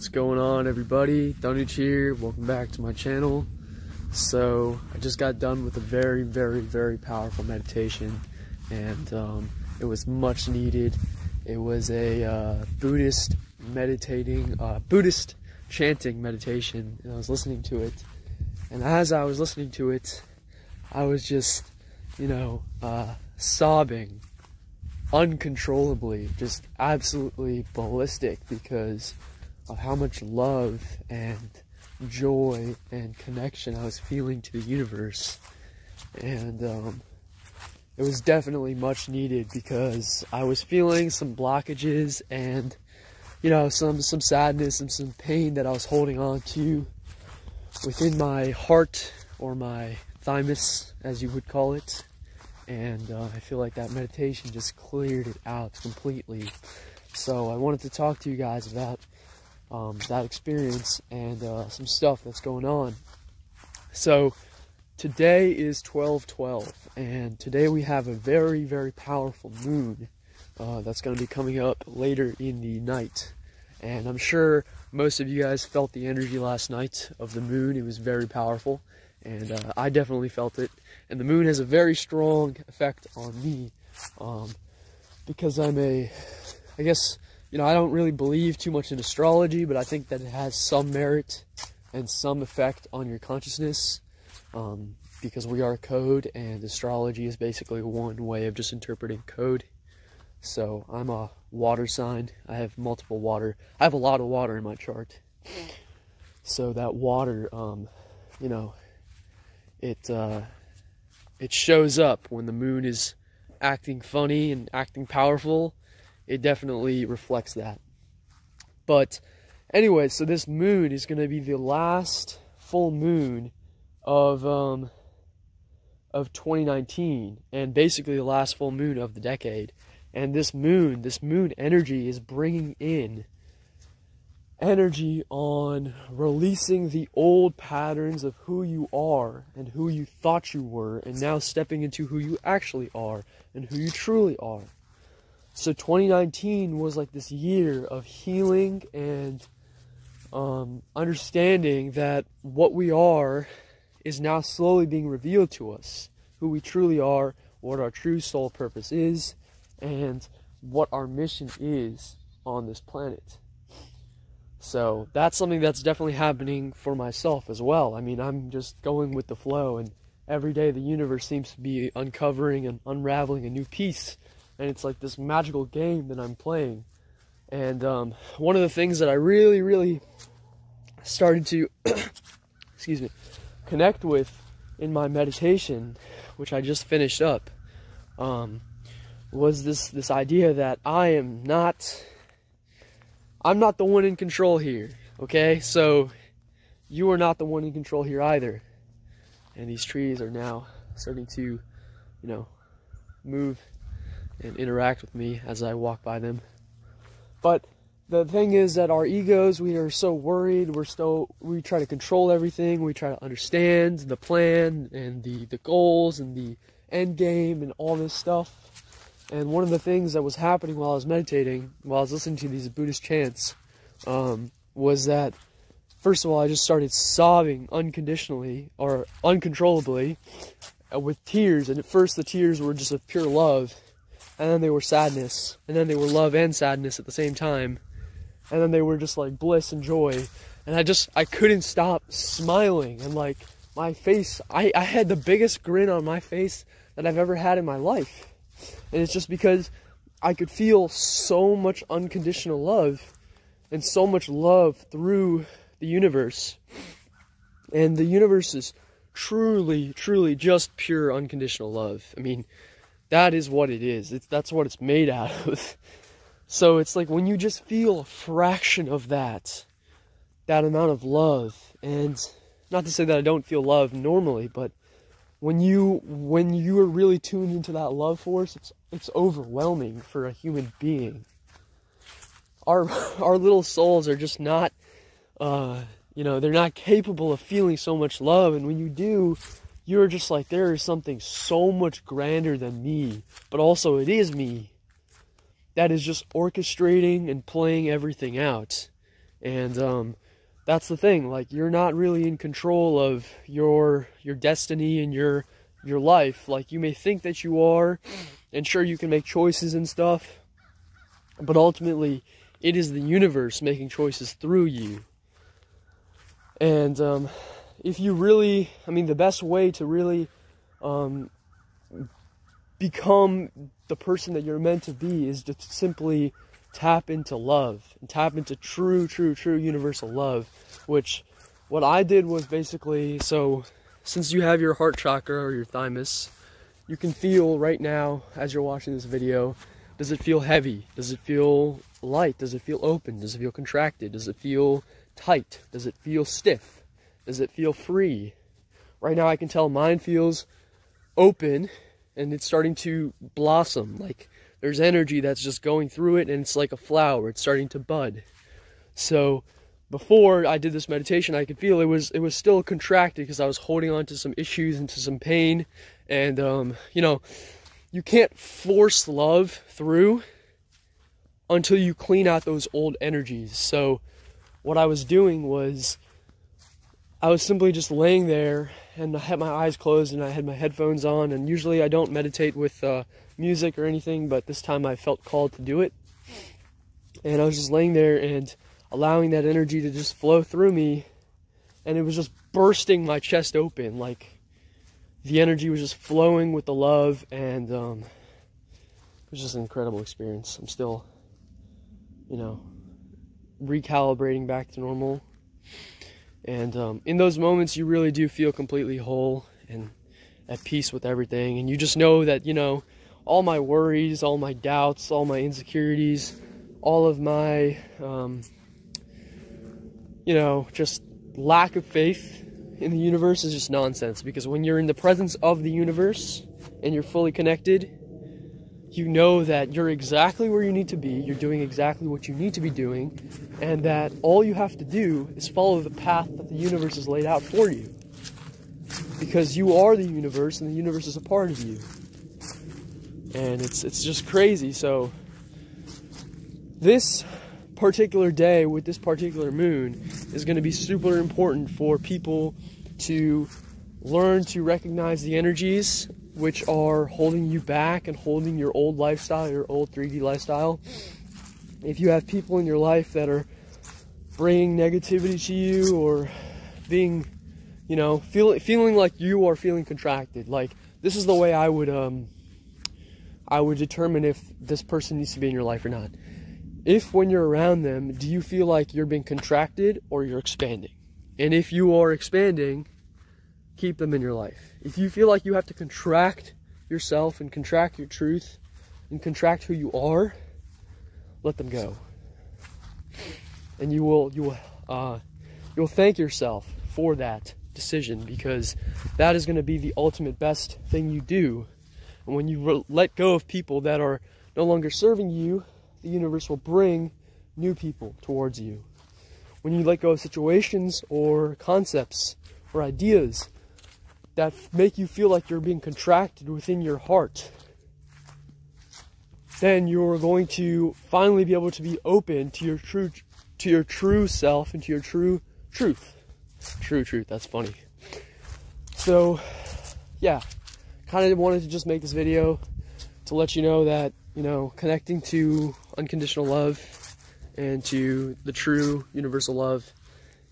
What's going on, everybody? Dhanuj here. Welcome back to my channel. So I just got done with a very, very, very powerful meditation, and it was much needed. It was a Buddhist chanting meditation, and I was listening to it, and as I was listening to it, I was just, you know, sobbing uncontrollably, just absolutely ballistic, because of how much love and joy and connection I was feeling to the universe. And it was definitely much needed, because I was feeling some blockages and, you know, some sadness and some pain that I was holding on to within my heart, or my thymus as you would call it. And I feel like that meditation just cleared it out completely. So I wanted to talk to you guys about that experience and some stuff that's going on. So today is 12/12, and today we have a very, very powerful moon that's going to be coming up later in the night. And I'm sure most of you guys felt the energy last night of the moon. It was very powerful, and I definitely felt it. And the moon has a very strong effect on me, because I'm a, you know, I don't really believe too much in astrology, but I think that it has some merit and some effect on your consciousness, because we are code, and astrology is basically one way of just interpreting code. So I'm a water sign. I have multiple water. I have a lot of water in my chart. So that water, you know, it shows up when the moon is acting funny and acting powerful. It definitely reflects that. But anyway, so this moon is going to be the last full moon of 2019, and basically the last full moon of the decade. And this moon energy is bringing in energy on releasing the old patterns of who you are and who you thought you were, and now stepping into who you actually are and who you truly are. So 2019 was like this year of healing and understanding that what we are is now slowly being revealed to us, who we truly are, what our true soul purpose is, and what our mission is on this planet. So that's something that's definitely happening for myself as well. I mean, I'm just going with the flow, and every day the universe seems to be uncovering and unraveling a new piece. And it's like this magical game that I'm playing. And one of the things that I really started to excuse me, connect with in my meditation, which I just finished up, was this idea that I'm not the one in control here. Okay, so you are not the one in control here either. And these trees are now starting to, you know, move and interact with me as I walk by them. But the thing is that our egos, we are so worried, we try to control everything, we try to understand the plan and the goals and the end game and all this stuff. And one of the things that was happening while I was meditating, while I was listening to these Buddhist chants, was that, first of all, I just started sobbing unconditionally, or uncontrollably, with tears. And at first the tears were just of pure love, and then they were sadness, and then they were love and sadness at the same time, and then they were just like bliss and joy. And I couldn't stop smiling, and like my face, I had the biggest grin on my face that I've ever had in my life. And it's just because I could feel so much unconditional love, and so much love through the universe. And the universe is truly just pure unconditional love. I mean, that is what it is. That's what it's made out of. So it's like when you just feel a fraction of that amount of love, and not to say that I don't feel love normally, but when you are really tuned into that love force, it's overwhelming for a human being. Our little souls are just not, you know, they're not capable of feeling so much love. And when you do, you're just like, there is something so much grander than me, but also it is me, that is just orchestrating and playing everything out. And that's the thing, like, you're not really in control of your destiny and your life. Like, you may think that you are, and sure, you can make choices and stuff, but ultimately it is the universe making choices through you. And if you really, I mean, the best way to really become the person that you're meant to be is to simply tap into love, and tap into true universal love, which what I did was basically, so since you have your heart chakra or your thymus, you can feel right now as you're watching this video, does it feel heavy? Does it feel light? Does it feel open? Does it feel contracted? Does it feel tight? Does it feel stiff? Does it feel free? Right now I can tell mine feels open, and it's starting to blossom. Like, there's energy that's just going through it, and it's like a flower. It's starting to bud. So before I did this meditation, I could feel it was still contracted because I was holding on to some issues and to some pain. And, you know, you can't force love through until you clean out those old energies. So what I was doing was I was simply just laying there, and I had my eyes closed and I had my headphones on, and usually I don't meditate with music or anything, but this time I felt called to do it. And I was just laying there and allowing that energy to just flow through me, and it was just bursting my chest open. Like, the energy was just flowing with the love, and it was just an incredible experience. I'm still, you know, recalibrating back to normal. And in those moments, you really do feel completely whole and at peace with everything. And you just know that, you know, all my worries, all my doubts, all my insecurities, all of my, you know, just lack of faith in the universe is just nonsense. Because when you're in the presence of the universe and you're fully connected, you know that you're exactly where you need to be, you're doing exactly what you need to be doing, and that all you have to do is follow the path that the universe has laid out for you. Because you are the universe, and the universe is a part of you. And it's just crazy. So this particular day with this particular moon is going to be super important for people to learn to recognize the energies which are holding you back and holding your old lifestyle, your old 3D lifestyle. If you have people in your life that are bringing negativity to you, or being, you know, feeling like you are feeling contracted, like, this is the way I would determine if this person needs to be in your life or not. If when you're around them, do you feel like you're being contracted or you're expanding? And if you are expanding, keep them in your life. If you feel like you have to contract yourself and contract your truth and contract who you are, let them go. And you'll thank yourself for that decision, because that is going to be the ultimate best thing you do. And when you let go of people that are no longer serving you, the universe will bring new people towards you. When you let go of situations or concepts or ideas that make you feel like you're being contracted within your heart, then you're going to finally be able to be open to your true self and to your true truth. True truth, that's funny. So, yeah, kind of wanted to just make this video to let you know that, you know, connecting to unconditional love and to the true universal love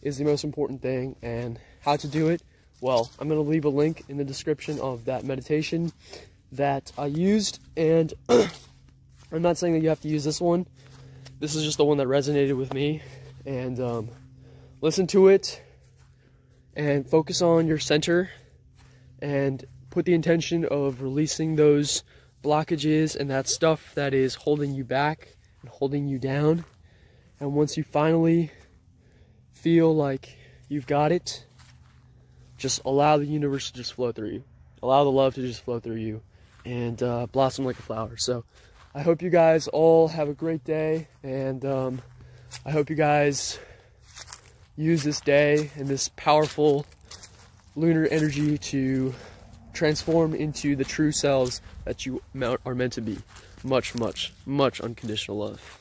is the most important thing. And how to do it? Well, I'm going to leave a link in the description of that meditation that I used, and I'm not saying that you have to use this one. This is just the one that resonated with me. And listen to it, and focus on your center, and put the intention of releasing those blockages and that stuff that is holding you back and holding you down. And once you finally feel like you've got it, just allow the universe to just flow through you. Allow the love to just flow through you and blossom like a flower. So I hope you guys all have a great day, and I hope you guys use this day and this powerful lunar energy to transform into the true selves that you are meant to be. Much, much, much unconditional love.